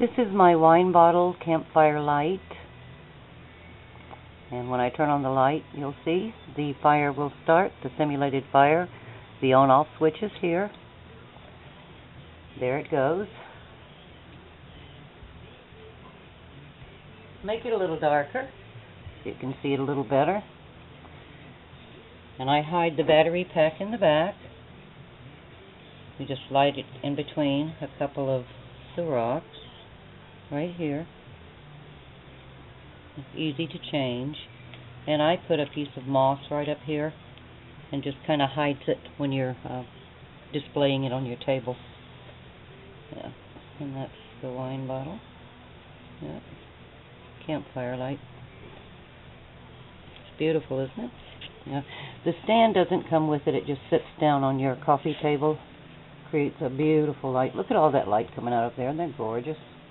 This is my wine bottle campfire light, and when I turn on the light, you'll see the fire will start, the simulated fire. The on-off switch is here. There it goes. Make it a little darker so you can see it a little better. And I hide the battery pack in the back. You just slide it in between a couple of the rocks right here. It's easy to change. And I put a piece of moss right up here and just kind of hides it when you're displaying it on your table. Yeah. And that's the wine bottle. Yeah. Campfire light. It's beautiful, isn't it? Yeah. The stand doesn't come with it. It just sits down on your coffee table. Creates a beautiful light. Look at all that light coming out of there. They're gorgeous.